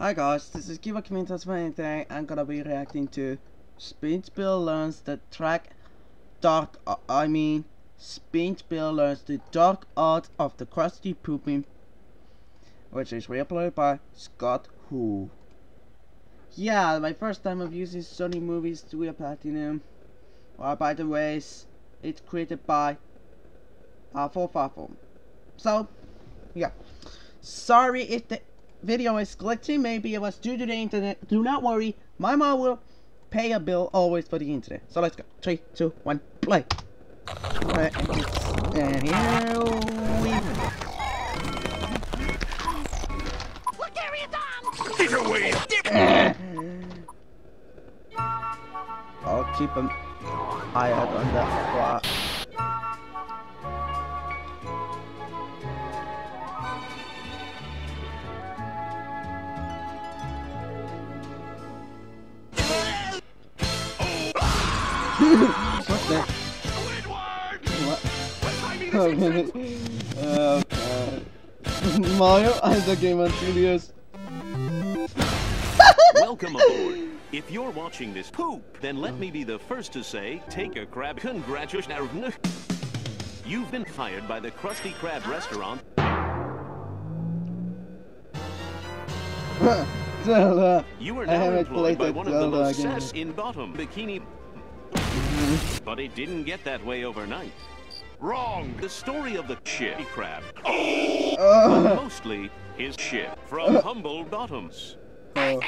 Hi guys, this is KeyBoardComedian and today I'm gonna be reacting to SpingeBill Learns the SpingeBill Learns the Dark Art of the Krusty Pooping, which is reuploaded by Scott Who. Yeah, my first time of using Sony movies to reuploading them. Well, by the way, it's created by Awful Fawful. So, yeah. Sorry if the video is glitching, maybe it was due to the internet. Do not worry, my mom will pay a bill always for the internet. So let's go. 3, 2, 1, play. And here we go. What area is get away! I'll keep an eye out on that spot. What's that? What? Oh man. Oh god. Mario and the Game on Studios. Welcome aboard. If you're watching this poop, then let me be the first to say, take a crab. Congratulations. You've been fired by the Krusty Krab restaurant. You are now employed by one of the most sass in bottom bikini. But it didn't get that way overnight. Wrong! The story of the shitty crab. But mostly his shit from humble bottoms. But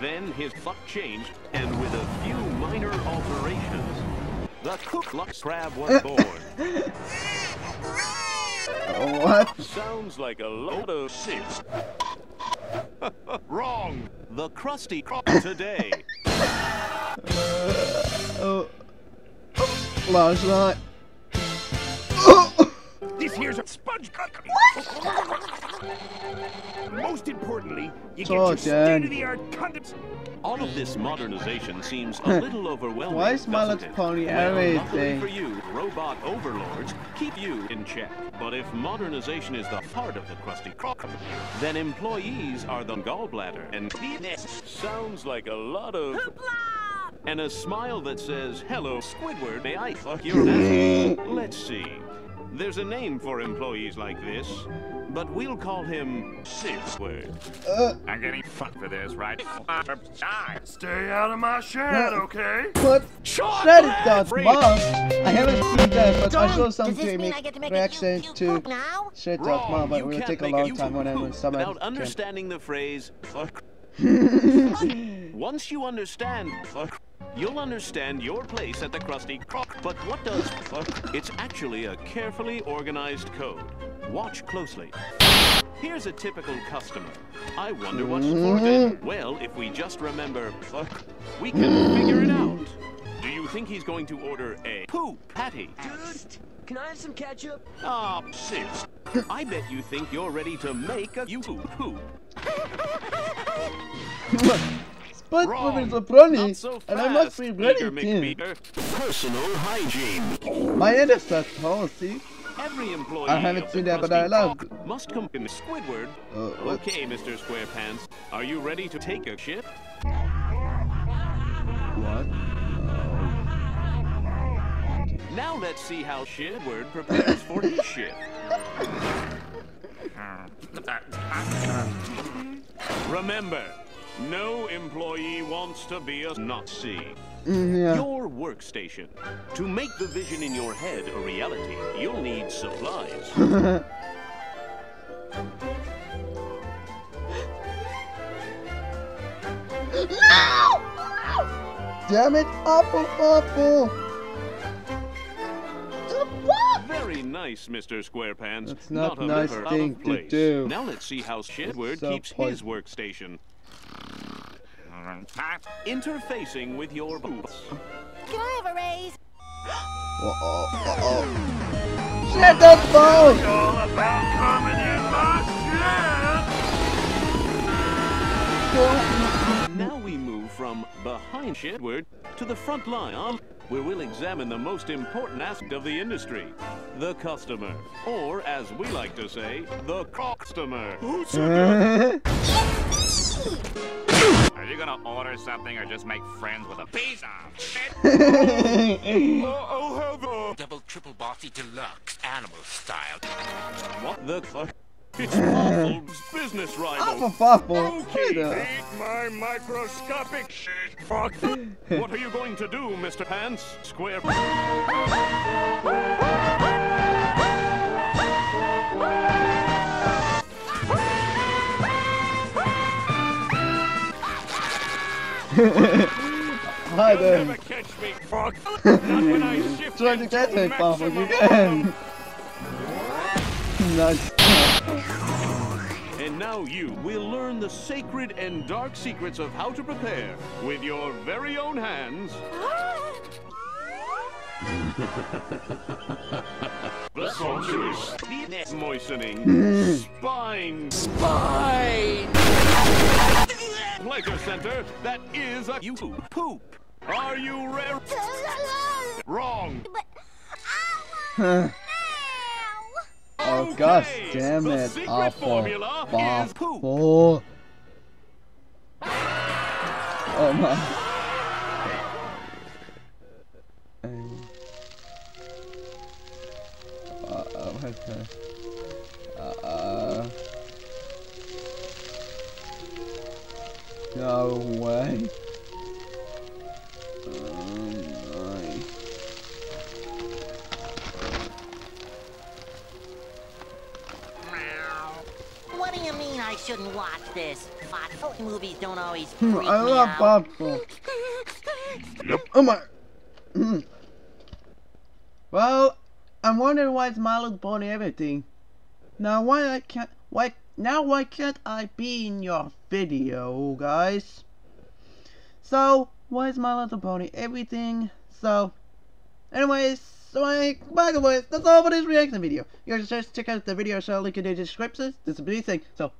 then his luck changed, and with a few minor alterations, the Krusty Krab was born. What? Sounds like a load of shit. Wrong! The Krusty Krab today. Last night. This here's a sponge cook. Most importantly, you get your state-of-the-art condoms. All of this modernization seems a little overwhelming. Why is my little pony everything? For you, robot overlords keep you in check. But if modernization is the heart of the Krusty Krab, then employees are the gallbladder. And this sounds like a lot of hoopla. And a smile that says, hello, Squidward, may I fuck your ass? Let's see. There's a name for employees like this, but we'll call him Squidward. I'm getting fucked for this, right? Stay out of my shed, okay? What? That is God's mom. I haven't seen that, but I saw some Jamie reaction to Shred's mom, but it will take a long time when I'm in summer. Without understanding the phrase, fuck. Once you understand fuck, you'll understand your place at the Krusty Krab. But what does fuck? It's actually a carefully organized code. Watch closely. Here's a typical customer. I wonder what's for them. Well, if we just remember fuck, we can figure it out. Do you think he's going to order a poop patty? Dude, can I have some ketchup? Ah, shit. I bet you think you're ready to make a YouTube poop. But with a brownie, so and I must be ready to personal hygiene. My head is that tall, see? Every employee I haven't seen that, but I love must come in Squidward. Okay, Mr. Squarepants, are you ready to take a shit? What? Now let's see how Squidward prepares for his shit. Remember, no employee wants to be a Nazi. Your workstation. To make the vision in your head a reality, you'll need supplies. No! Damn it, Awful Fawful! Very nice, Mr. Squarepants. That's not a nice thing to do. Now let's see how Squidward keeps his workstation. Interfacing with your boots. Can I have a raise? Shut the phone! It's all about coming in my shit! Now we move from behind Squidward to the front line. where we'll examine the most important aspect of the industry, the customer, or as we like to say, the customer. Who's Are you gonna order something or just make friends with a piece of shit? I'll have a double triple bossy deluxe animal style. What the fuck? It's Fawful's business rival. Awful Fawful. Okay, eat my microscopic shit. Fuck. What are you going to do, Mr. Pants? Square. Hi there. You'll never catch me, fuck. Not when I shift. Trying to get me, Fawful. You can. Nice. And now you will learn the sacred and dark secrets of how to prepare with your very own hands. The sausages, moistening, spine. Pleasure center that is a YouTube poop. Are you rare? Wrong. But oh gosh, damn it! Awful Fawful. Oh my. No way. Shouldn't watch this. Fawful movies don't always freak I love Fawful. Nope. Oh my. Well, I'm wondering why Smile's burning everything. Now why can't I be in your video, guys? So why Smile's burning everything? So, anyways. So, by the way, that's all for this reaction video. You guys just check out the video, so I'll link it in the description. This is a big thing. So, bye.